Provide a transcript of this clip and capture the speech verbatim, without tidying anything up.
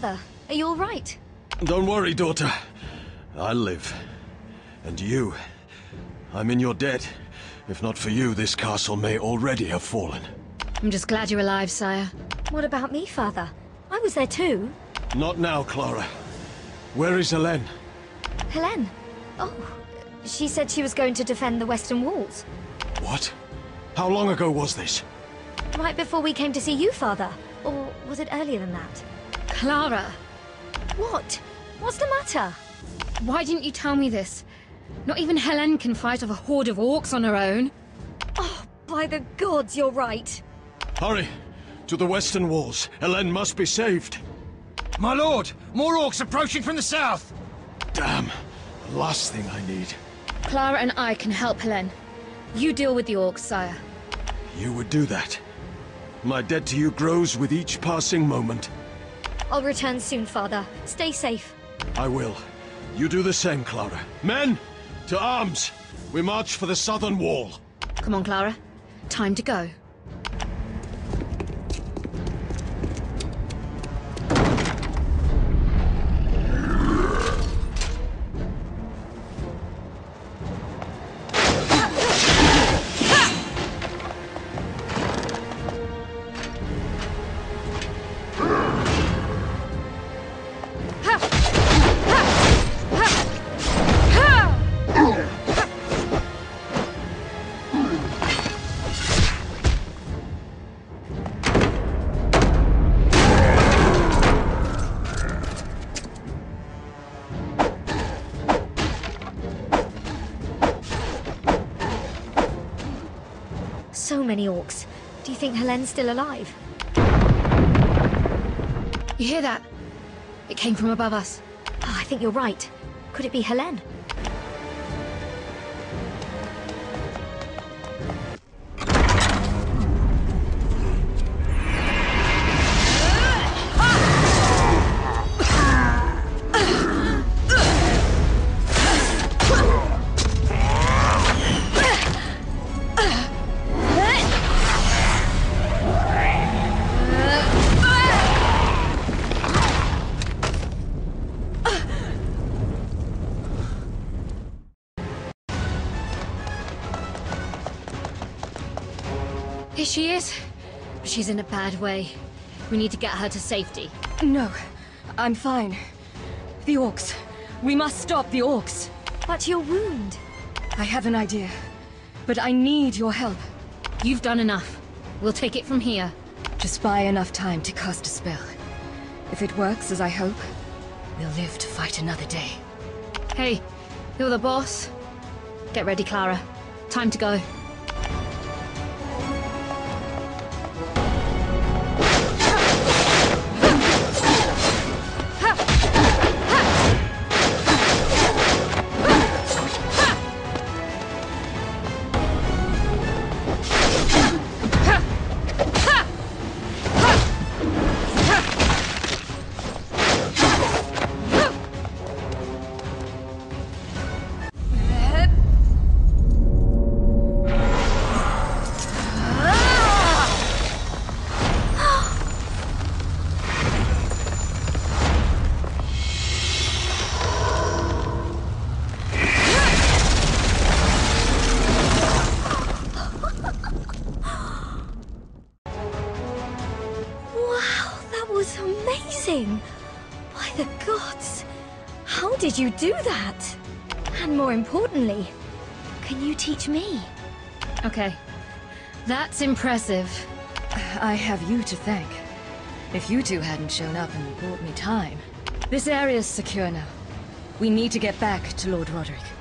Father, are you all right? Don't worry, daughter. I'll live. And you. I'm in your debt. If not for you, this castle may already have fallen. I'm just glad you're alive, sire. What about me, Father? I was there too. Not now, Clara. Where is Helene? Helene? Oh, she said she was going to defend the western walls. What? How long ago was this? Right before we came to see you, Father. Or was it earlier than that? Clara! What? What's the matter? Why didn't you tell me this? Not even Helene can fight off a horde of orcs on her own. Oh, by the gods, you're right. Hurry! To the western walls. Helene must be saved. My lord! More orcs approaching from the south! Damn! The last thing I need. Clara and I can help Helene. You deal with the orcs, sire. You would do that. My debt to you grows with each passing moment. I'll return soon, Father. Stay safe. I will. You do the same, Clara. Men, to arms! We march for the southern wall. Come on, Clara. Time to go. So many orcs. Do you think Helene's still alive? You hear that? It came from above us. Oh, I think you're right. Could it be Helene? Here she is. She's in a bad way. We need to get her to safety. No, I'm fine. The orcs. We must stop the orcs. But your wound. I have an idea, but I need your help. You've done enough. We'll take it from here. Just buy enough time to cast a spell. If it works as I hope, we'll live to fight another day. Hey, you're the boss. Get ready, Clara. Time to go. By the gods, how did you do that? And more importantly, can you teach me? Okay, that's impressive. I have you to thank. If you two hadn't shown up and bought me time. This area's secure now. We need to get back to Lord Roderick.